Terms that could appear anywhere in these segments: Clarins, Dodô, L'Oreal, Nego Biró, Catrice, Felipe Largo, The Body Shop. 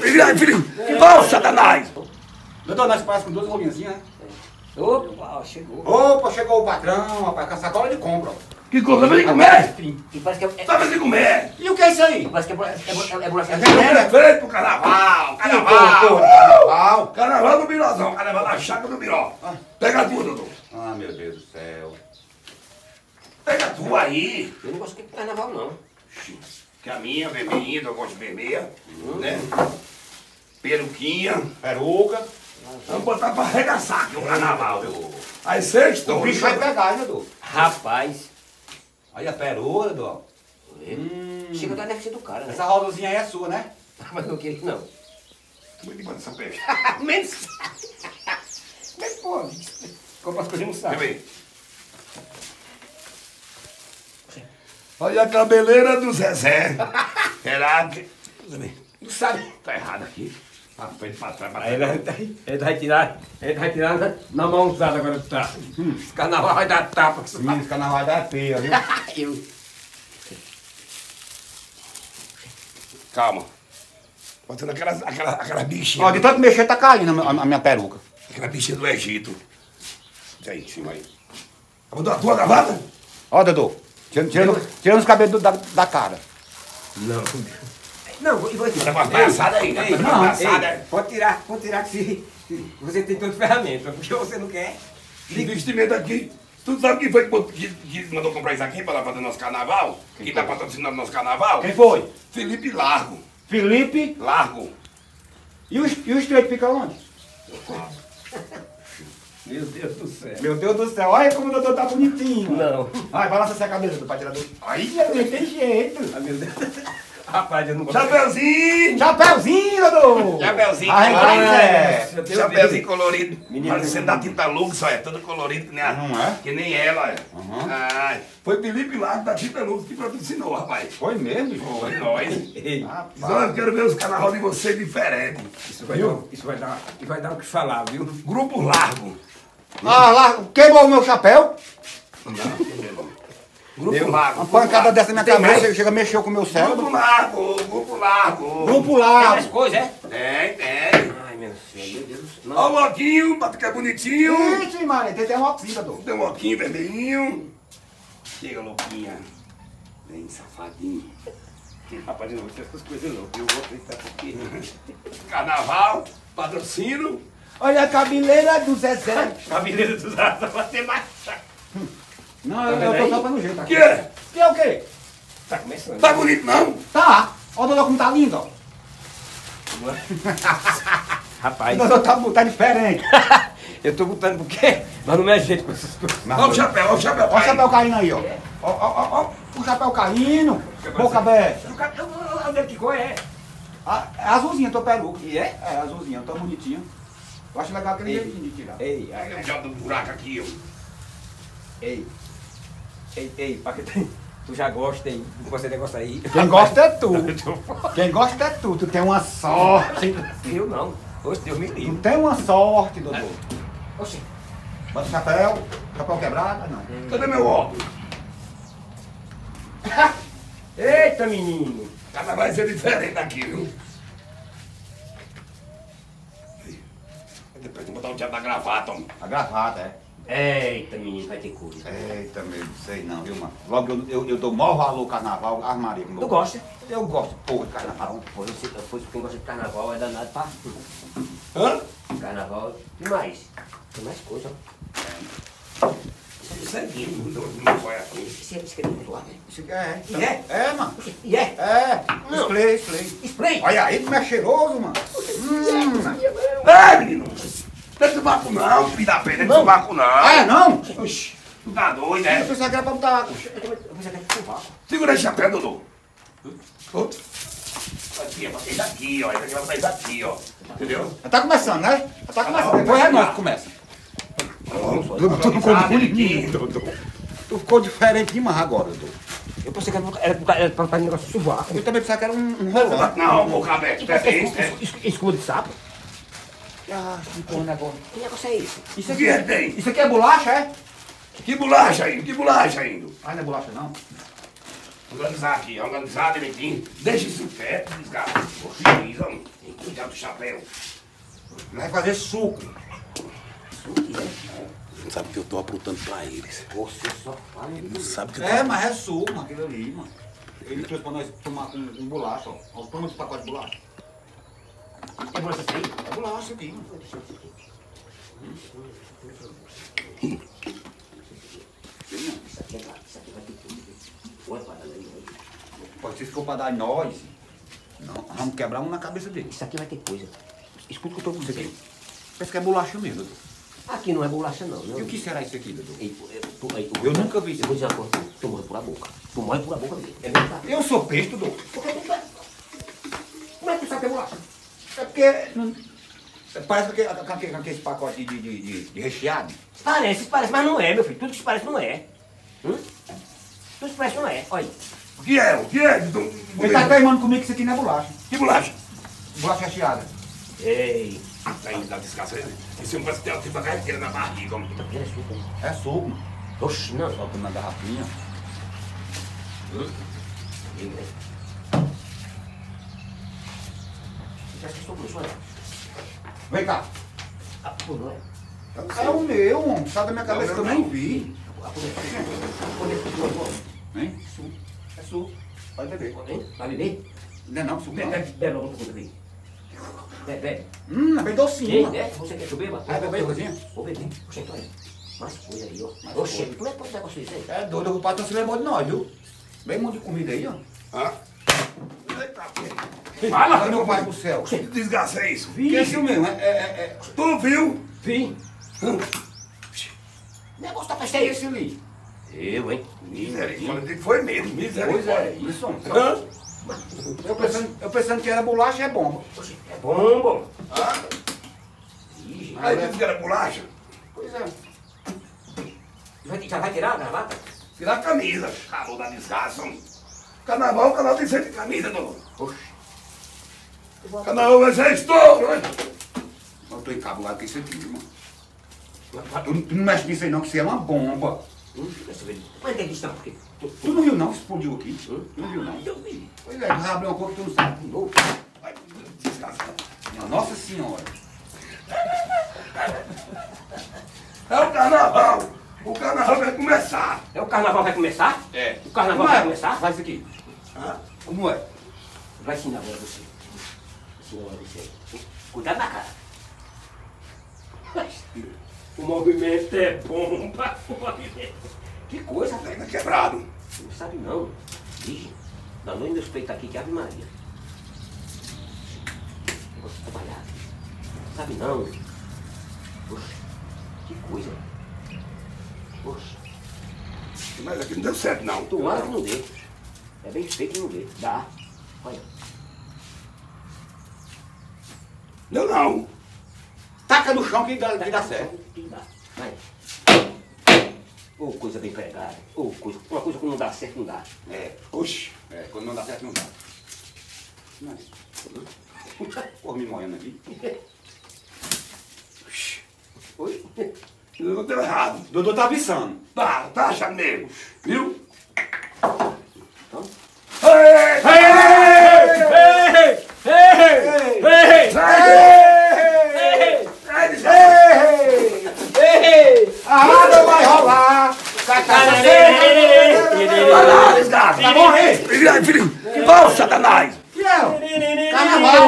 Vira aí, filho! Pau, Satanás! Dodô, nós paramos com duas rolinhazinhas, né? Opa, chegou. Opa, chegou o patrão, rapaz, com a sacola de compra. Que compra? Vai de comer? Vai de comer! E o que é isso aí? Parece que é buraquinho. É feito pro carnaval! Carnaval! Carnaval do Birozão, carnaval da chácara do Biró. Pega tudo, Dodô. Ah, meu Deus do céu. Pega tu aí! Eu não gosto de carnaval, não. Que a minha, vermelhinha, eu gosto de vermelha, né? Peruquinha, peruca. Vamos botar pra arregaçar aqui o carnaval, Dodô. Aí sexto, o bicho vai pegar, né, Dodô? Rapaz. Olha a peruca, Dodô. Chega da nefeira do cara, né? Essa rodozinha aí é sua, né? Mas não queria, não. Muito bom essa peixe. Menos. Mas, pô, como as coisas não sabem. Olha a cabeleira do Zezé. Errado. Não sabe. Tá errado aqui. Pra frente, pra trás, pra trás. Ele vai tirar. Ele vai tirar na mão usada agora do traço. Esse carnaval vai dar tapa. Esse carnaval vai dar feia, viu? Calma. Botando aquela bichinha. Ó, de tanto mexer tá caindo a minha peruca. Aquela bichinha do Egito. Aí, em cima aí. Mandou a tua gravata? Ó, Dodô. Tirando os cabelos da cara. Não. Não, e vou tirar. Tá passada aí, né? Não, pode tirar que você tem toda ferramenta. Porque você não quer? Investimento aqui. Tu sabe quem foi que mandou comprar isso aqui pra lá fazer nosso carnaval? Quem tá patrocinando nosso carnaval? Quem foi? Felipe Largo. Felipe? Largo. E o estreito fica onde? Meu Deus do céu. Meu Deus do céu. Olha como o Dodô tá bonitinho. Não. Ai, balança essa cabeça do patirador. Ai, não tem jeito. Ai, meu Deus. Rapaz, eu não gosto. Chapeuzinho. Chapeuzinho, Dodô. Chapeuzinho. Colorido. Chapeuzinho colorido. Parecendo da Tinta Lux, olha. Todo colorido que nem a... Não é? Que nem ela, olha. Ai. Foi Felipe Largo da Tinta Lux que patrocinou, rapaz. Foi mesmo? Foi nós. Rapaz. Eu quero ver os carnaval de vocês diferentes. Isso vai dar o que falar, viu? Grupo Largo. Ah, Largo. Queimou o meu chapéu? Não, queimou. Grupo Largo. Uma pancada dessa na minha cabeça, chega, mexeu com o meu cérebro. Grupo Largo, Grupo Largo. Grupo Largo. Tem mais coisa, é? Tem. Ai, meu Deus. Ó o oquinho, pra ficar bonitinho. Ixi, mano, tem um oquinho, Dodô. Tem um oquinho vermelhinho. Chega, louquinha. Vem, safadinho. Rapaz, eu não vou ter essas coisas não, eu vou tentar porque... Carnaval, patrocínio. Olha a cabeleira do Zezé. Cabeleira do Zezé, vai ter mais... Não, eu tô só pra no jeito aqui. Que é o quê? Tá começando. Tá bonito, não? Tá. Ó o Dodô como tá lindo, ó. Rapaz. O Dodô tá diferente. Eu tô botando por quê? Mas não me ajeito com essas coisas. Olha o chapéu, olha o chapéu. Olha o chapéu caindo aí, ó. Ó o chapéu caindo. Boca aberta. Olha que cor é. É azulzinha, tô peruca. E é? É azulzinha, tô bonitinho. Eu acho legal aquele jeitinho de tirar. Ei, olha o jogo do buraco aqui, ó. Ei, pra que tu já gosta, hein? Não gosta desse negócio aí. Quem gosta é tu. Quem gosta é tu. Tu tem uma sorte. Eu não. Hoje Deus me livre. Tu tem uma sorte, Dodô. Oxi. Bota o chapéu. Chapéu quebrado? Não. Cadê meu óculos? Eita, menino. Cada vai ser diferente daqui, viu? Depois tem que botar o diabo da gravata, homem. A gravata, é. Eita, menino, vai ter coisa. Eita, meu, não sei não, viu, mano? Logo eu dou maior valor ao carnaval, armaria. Tu gosta? Eu gosto, porra, de carnaval. Porra, quem gosta de carnaval é danado pra... Hã? Carnaval, e mais? Tem mais coisa, ó. Isso é do sanguinho, não foi aqui. Isso é escrevido lá, né? Isso é. É, mano. E é? É. Spray. Olha aí, como é cheiroso, mano. É, menino. Não é tubaco não, filho da pena, não é tubaco não. Ah, é não? Oxi, tu tá doido, é? Eu pensava que era pra botar... Segura esse chapéu, Dodô. Aqui, vai sair daqui, ó. Essa aqui vai sair daqui, ó. Entendeu? Já tá começando, né? Já tá começando. Depois é nós que começa. Tu não ficou bonitinho, Dodô. Tu ficou diferente demais agora, Dodô. Eu pensei que era pra botar um negócio de sovaco. Eu também pensava que era um rolão. Não, boca aberta. Escudo de sapo. Ah, que porra agora. Que negócio é isso? Isso aqui é bem. Isso aqui é bolacha, é? Que bolacha ainda? Que bolacha ainda? Ah, não é bolacha não? Organizar aqui, organizar direitinho. Deixa isso quieto, desgraça. Poxa, isso, homem. do chapéu. Vai fazer suco. Suco, é? Não sabe que eu tô aprontando pra eles. Você só fala. Ele não sabe que eu tô... É, mas é suco, mano, aquilo ali, mano. Ele trouxe pra nós tomar com um bolacha, ó. Olha o pano de pacote de bolacha. É bolacha aqui? É bolacha aqui, mano. Isso aqui vai ter tudo. Pode ser que for pra dar nós. Não, vamos quebrar um na cabeça dele. Isso aqui vai ter coisa. Escuta o que eu tô dizendo. Parece que é bolacha mesmo, Dodô. Aqui não é bolacha, não. E o que será isso aqui, Dodô? Eu nunca vi isso. Eu vou dizer uma coisa. Tu morre por a boca. Tu morre por a boca mesmo. Eu sou peixe, Dodô. Como é que tu sabe que é bolacha? É porque... Parece que aquele pacote de recheado. Parece, mas não é, meu filho. Tudo que se parece não é. Tudo que parece não é. Olha aí. O que é, Dodô? Ele tá teimando comigo que isso aqui não é bolacha. Que bolacha? Bolacha recheada. Ei. Aí, dá descanso aí. Esse homem parece que tem uma tripa carreira na barriga. É suco, hein? É suco, mano. Oxi, não. Solta na garrafinha. Parece que sobrou, olha. Vem cá. Ah, pô, não é? É o meu, homem. Sai da minha cabeça que eu nem vi. Hein? Suco. É suco. Pode beber. Vai beber? Não, suco não. Bebe logo pra beber. Bebe. É bem docinho. Ei, é? Você quer que eu beba? Vai beber coisinha? Vou beber. Oxe, então olha. Mais coisa aí, ó. Oxe, tu não é pra usar com isso aí? É doido, o patrão se lembrou de nós, viu? Bem um monte de comida aí, ó. Ah? Eita, pô. Fala, meu pai do céu. Oxe, que desgraça é isso? Que é isso mesmo? É. Tu viu? Vim. Negócio da peste é esse ali. Eu, hein? Misericórdia. Foi mesmo, misericórdia. Pois é, isso, homem. Eu pensando que era bolacha, é bomba. É bomba? Ah? Aí disse que era bolacha? Pois é. Já vai tirar a gravata? Tirar a camisa. Calor da desgraça. Carnaval, o canal tem sempre camisa, Dodô. Oxe. Carnaval vai ser estouro, hein? Eu tô encabulado com isso aqui, irmão. Tu não mexe nisso aí não, que isso é uma bomba. Mas tem que estar por quê? Tu não viu não que explodiu aqui? Não viu não? Eu vi. Pois é, já abriu uma coisa que tu não sabe. Vai, desgraçado. Nossa Senhora. É o carnaval. O carnaval vai começar. É o carnaval vai começar? É. O carnaval vai começar? Faz isso aqui. Ah, como é? Vai ensinar agora você. Cuidado na cara. O movimento é bomba. O movimento. Que coisa, velho, quebrado. Não sabe não. Vixe, dá longe dos peitos aqui que Ave Maria. Eu gosto de trabalhar. Não sabe não. Poxa, que coisa. Poxa. Mas aqui não deu certo não. Tomara que não dê. É bem feito e não dê. Dá. Olha. Não. Taca no chão que dá certo. Que dá. Vai. Ou coisa bem pregada, ou coisa. Uma coisa que não dá certo, não dá. É, oxe. É, quando não dá certo, não dá. Mas. Porra, me morrendo aqui. Oxi. Oi? Dodô deu errado. Dodô tá avisando. Tá achando mesmo. Viu? Então. Vá, Satanás! Carnaval!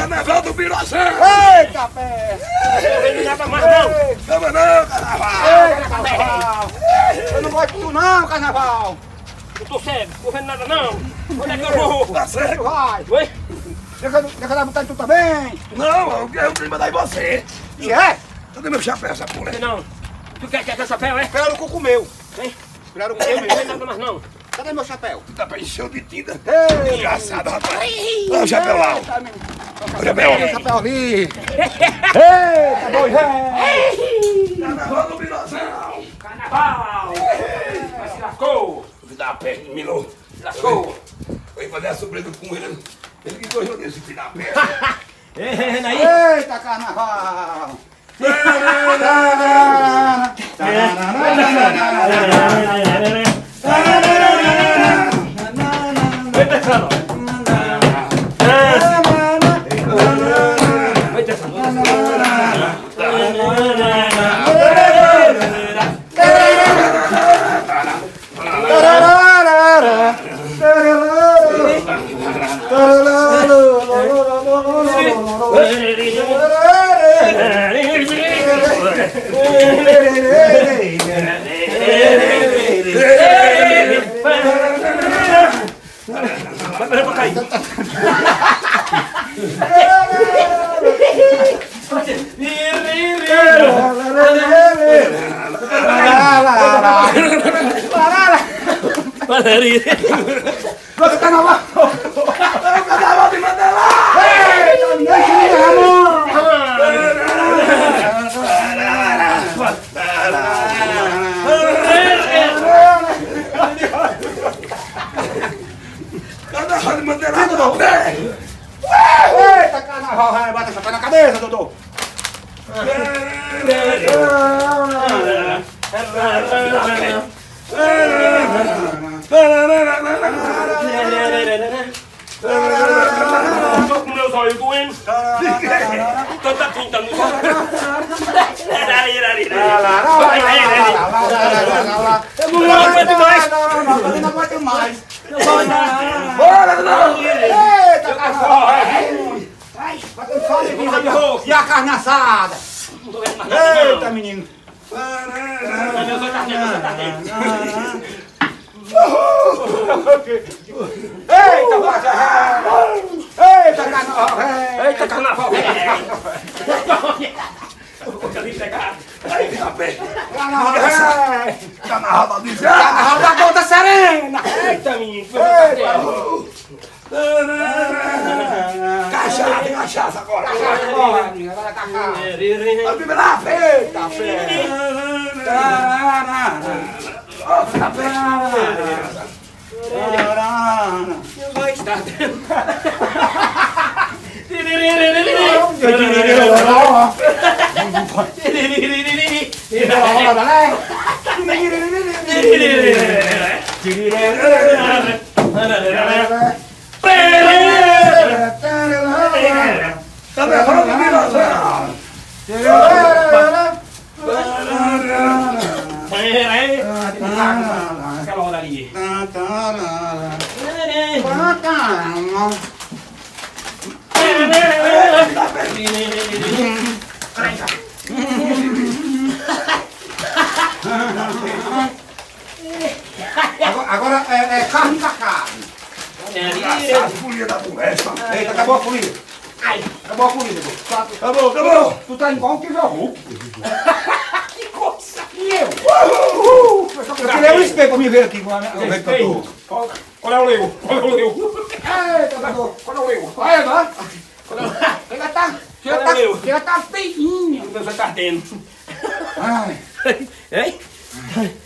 Carnaval do Pirocê! Eita, pé! Não leva mais não! Leva não, Carnaval! Eu não gosto de tu não, Carnaval! Eu tô cego, não tô vendo nada não! Onde é que eu vou? Tá cego? Vai! Oi? Deixa na vontade de tu também! Não, eu quero mandar em você! E é? Cadê meu chapéu, essa porra? Não! Tu quer ter chapéu, é? Espera o coco meu! Hein? Espera o coco meu! Não tem nada mais não! Cadê meu chapéu? Tu tá pra encher de tinta. Engraçado, rapaz. Olha o chapéu lá. Chapéu ali! Eita, boi ré! Carnaval do Milozão! Carnaval! Mas se lascou! Vou dar a pé, Milô! Se lascou! Eu ia fazer a surpresa com ele. Ele que gostou desse filho da pé. Eita, carnaval! Ai, ai, ai.